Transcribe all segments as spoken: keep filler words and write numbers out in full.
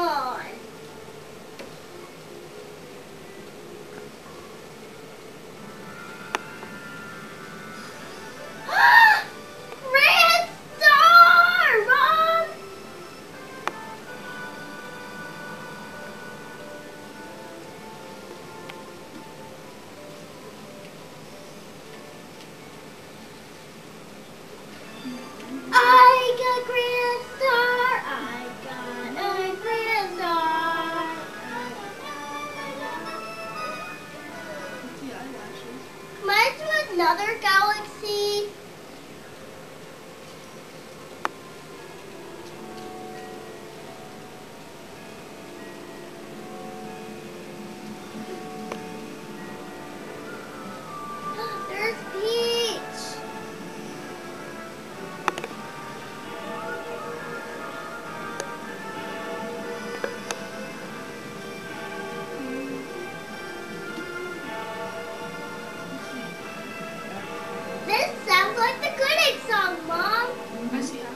on. Red star, Mom! I got grand star. I got a grand star. Mine's from another galaxy. There's Peach. This sounds like the Good Egg song, Mom. I see eyes.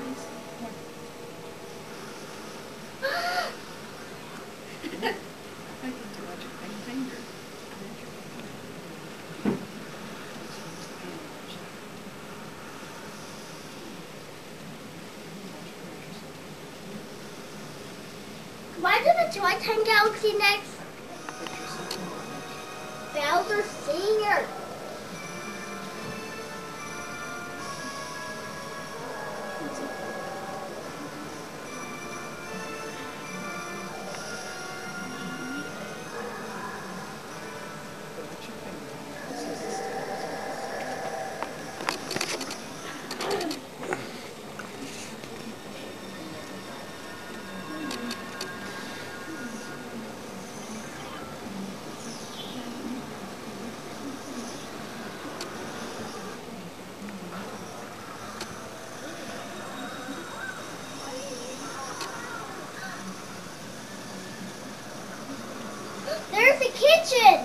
I can watch it by finger. Why do the Joy-Time Galaxy next? Bowser Senior. Kitchen.